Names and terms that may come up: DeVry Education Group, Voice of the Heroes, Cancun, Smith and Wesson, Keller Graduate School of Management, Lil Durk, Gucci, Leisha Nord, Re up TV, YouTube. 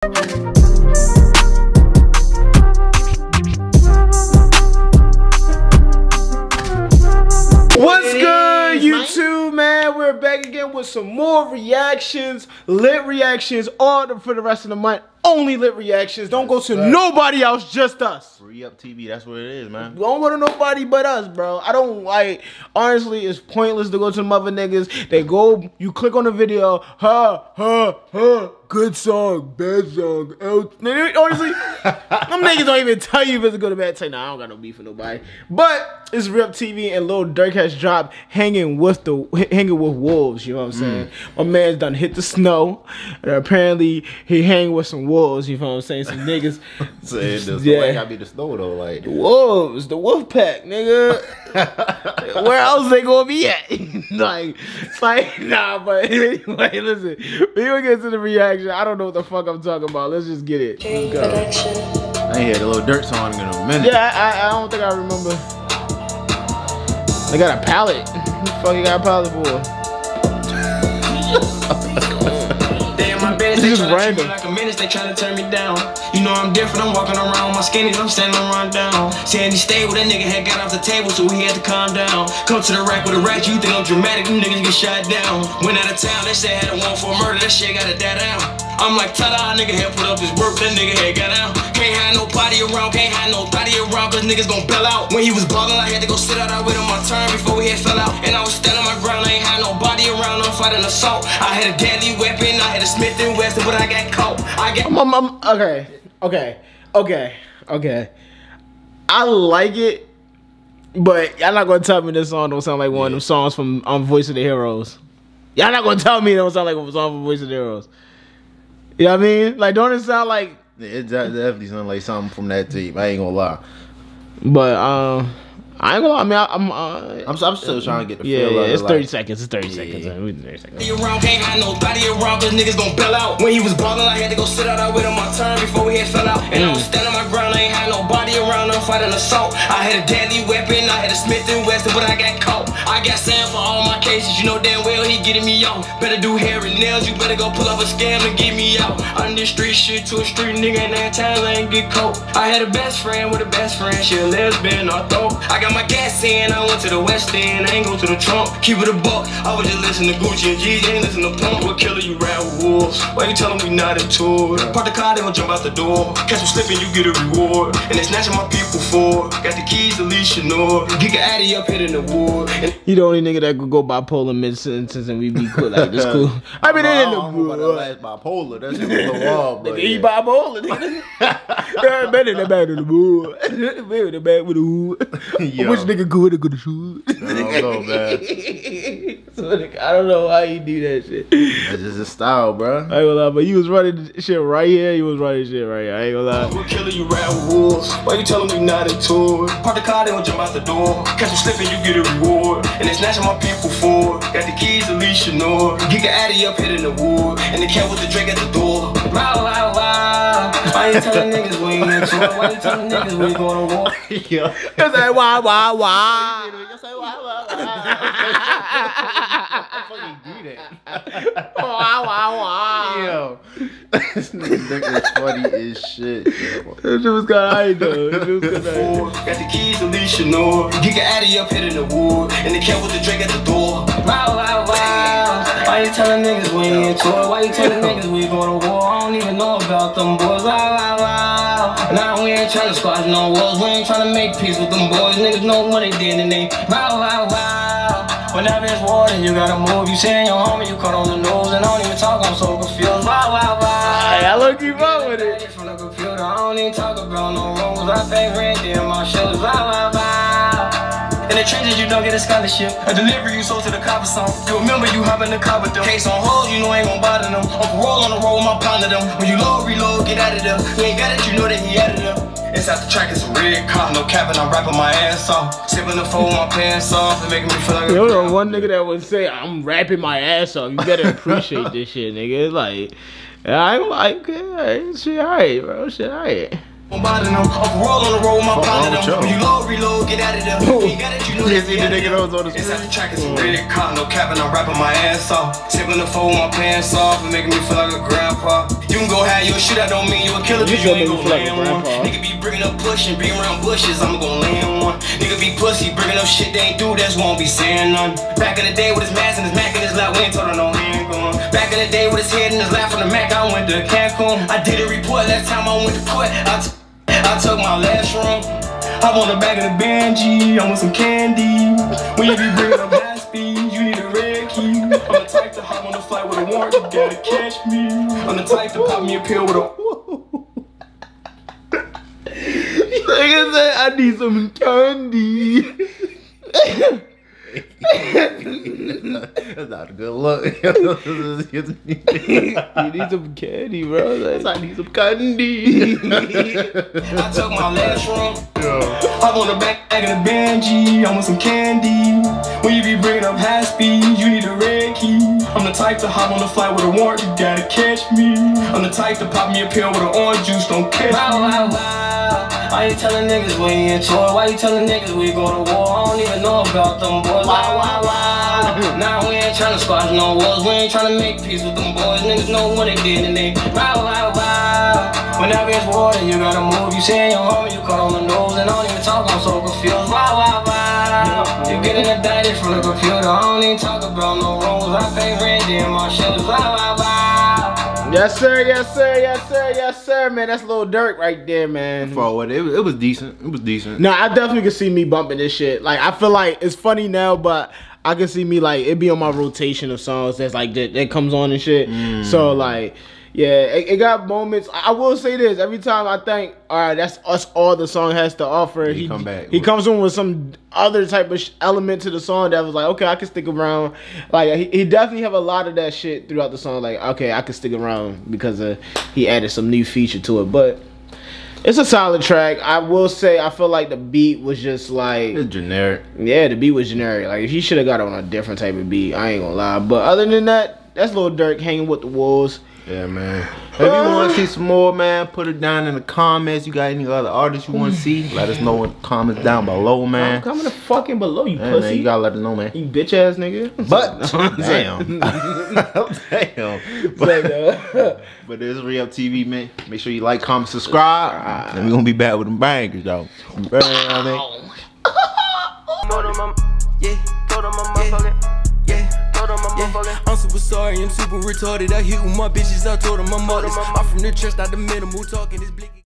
What's good, YouTube, man? We're back again with some more reactions, lit reactions, for the rest of the month. Only lit reactions. Don't go to nobody else, just us. Re Up TV, that's what it is, man. Don't go to nobody but us, bro. I don't like, honestly, it's pointless to go to the mother niggas. They go, you click on the video, good song, bad song, honestly, them niggas don't even tell you if it's a good or bad. Say, nah, I don't got no beef with nobody. But it's Re Up TV, and Lil Durk has dropped Hanging with Wolves, you know what I'm saying? My man's done hit the snow, and apparently he hang with some wolves, you know what I'm saying? Some niggas. Why gotta be the snow though? Like the wolves, the wolf pack, nigga. Where else they gonna be at? Like, it's like, nah, but anyway, listen. We're gonna get to the reaction. I don't know what the fuck I'm talking about. Let's just get it. Let's go. I ain't heard a Lil Durk song in a minute. Yeah, I don't think I remember. They got a palette. Who the fuck you got a palette for? This is random. Like a menace, they trying to turn me down. You know I'm different, I'm walking around my skinnies, I'm standing around down. Sandy stable, that nigga had got off the table, so he had to calm down. Come to the rack with a rack, you think I'm dramatic, them niggas get shot down. Went out of town, that shit had a one for murder, that shit gotta die down. I'm like, ta-da, nigga had put up his work, that nigga had got out. Can't hide no potty around, can't hide no body around, cause niggas gon' bail out. When he was ballin', I had to go sit out, I waited on my turn before he had fell out. And I was standing my ground, I ain't had nobody around, I'm fighting assault. I had a deadly weapon, I had a Smith and Wesson, but I got caught. Okay. I like it, but y'all not gonna tell me this song don't sound like one of them songs from Voice of the Heroes. Y'all not gonna tell me it don't sound like a song from Voice of the Heroes. You know what I mean? Like, don't it sound like... It definitely sounds like something from that tape. I ain't gonna lie. But, I ain't gonna lie, I mean, I'm still trying to get the feel. Yeah, it's 30 seconds. It's 30 seconds. We 30 seconds. Can't hide nobody around, cause niggas gon' bail out. When he was ballin', I had to go sit out. I waited on my turn before he had fell out. And I was standing my ground. I ain't had nobody around. I'm fighting assault. I had a deadly weapon. I had a Smith and Wesson, but I got caught. I got Sam for all my cases. You know damn well he getting me out. Better do hair and nails. You better go pull up a scam and get me out. I'm this street shit to a street nigga. And that time I ain't get caught. I had a best friend with a best friend. She a lesbian, I thought. I got my gas in, I went to the West End, I ain't go to the Trump, keep it a buck. I was just listening to Gucci and G's, ain't listening to Plump. What killer you ride with wolves? Why you tellin' we not into it? Park the car, they gon' jump out the door. Catch them slippin', you get a reward. And they snatching my people for it. Got the keys to Leisha Nord. Get your addy up hitting the wood. You the only nigga that could go bipolar mid-sentence and we be cool like this cool. I mean, they didn't know about that last bipolar. That's just a wall, but he bipolar, nigga. Man in the back of the wood. Man in the back with the wood. Which nigga good shoot? I don't know, man. I don't know how you do that shit. That's just a style, bro. I ain't gonna lie, but you was running shit right here. You was running shit right here. I ain't gonna lie. We're killing you round wolves. Why you telling me not into it? Park the car, they don't jump out the door. Catch you slipping, you get a reward. And they snatching my people for it. Got the keys to Leisha Nord. Get your addy up hitting the wood. And they can't with the drink at the door. La la la. Why you telling niggas we ain't into it? Why you telling niggas we going to war? Yeah. Cause they why? You say why? How the fuck you do that? Wow. This nigga is funny as shit. That shit was kinda high though. Got the keys to Leisha Nord. Get your addy up hitting the wood. And they kept with the drink at the door. Wow. Why you telling niggas we ain't into it? Why you telling niggas we going to war? I don't even know about them boys. Nah, we ain't trying to squash no wars. We ain't trying to make peace with them boys. Niggas know what they did and they Whenever it's war, then you gotta move. You saying your homie, you cut on the nose. And I don't even talk, I'm so confused. I look you up with it from the computer. I don't even talk about no rules. I pay rent in my shoes. In the trenches, you don't get a scholarship. I deliver you sold to the cop or something. You remember you hopping the car with them. Case on hold, you know ain't gon' bother them. On parole on the road, my pound of them. When you load, reload, get out of there. You ain't got it, you know that he added up. Inside the track, it's a red car. No cap and I'm rapping my ass off. Sipping the phone, my pants off. And making me feel like you're the one nigga that would say, I'm rapping my ass off. You better appreciate this shit, nigga. Like, I'm like, yeah, shit, alright, bro. Shit, alright. I'm bothering them, I'm rolling the road, my pound of them. When you load, reload, get out of there. You got it, you know that they get out of there. Inside the track, it's a red car. No cap and I'm rapping my ass off. Tipping the phone, my pants off. And making me feel like a grandpa. You can go have your shit, I don't mean you a killer. You ain't gon' land one. Nigga be bringing up push and bring around bushes, I'm gon' land one. Nigga be pussy, bringing up shit they ain't do, that's won't be saying none. Back in the day with his mask and his Mac and his lap, we ain't told him no hand gone. Back in the day with his head and his lap from the Mac, I went to Cancun. I did a report last time I went to court. I took my last room. I want a bag of the Benji, I want some candy. When you be bringing up high speed, you need a red key. I'm the type to hop on the flight with a warrant, you gotta catch me. I'm the type to pop me a pill with a... Nigga said, I need some candy. That's not a good look. You need some candy, bro. Like, I need some candy. I took my last room. Yeah. I want a bag of the Benji. I want some candy. When you be bringing up high speed, you need a red key. I'm the type to hop on the flight with a warrant. You gotta catch me. I'm the type to pop me a pill with an orange juice. Don't catch me. Wow, wow, wow. I ain't telling niggas we in tour. Why you telling niggas we go to war? I don't even know about them boys. Why, why, why? Nah, we ain't tryna squash no wars. We ain't tryna make peace with them boys. Niggas know what they did and they why, why, why? Whenever it's war, then you gotta move. You saying your homie, you caught on the nose. And I don't even talk, I'm so confused. Why, why, why? You getting indicted from the computer. I don't even talk about no rules. I pay rent in my shoes. Why, why, why? Yes sir, yes sir, yes sir, yes sir, man. That's Lil Durk right there, man. Forward, it was decent. It was decent. No, I definitely could see me bumping this shit. Like, I feel like it's funny now, but I can see me like it be on my rotation of songs that's like that comes on and shit. So like, yeah, it got moments. I will say this: every time I think, all right, that's us. All the song has to offer. He come back. He comes in with some other type of element to the song that was like, okay, I can stick around. Like he definitely have a lot of that shit throughout the song. Like, okay, I can stick around because he added some new feature to it. But it's a solid track. I will say, I feel like the beat was just like it's generic. Yeah, the beat was generic. Like he should have got on a different type of beat. I ain't gonna lie. But other than that, that's Lil Durk hanging with the wolves. Yeah, man. If you want to see some more, man, put it down in the comments. You got any other artists you want to see? Let us know in the comments down below, man. I'm coming to fucking below, you pussy. Man, you got to let us know, man. You bitch ass nigga. But, damn. Damn. But this is Re Up TV, man. Make sure you like, comment, subscribe. And we're going to be back with them bangers, though. You know what I mean? Yeah, I'm super sorry, I'm super retarded. I hit with my bitches, I told them I'm modest. I'm from the church, not the minimal talking is blicky.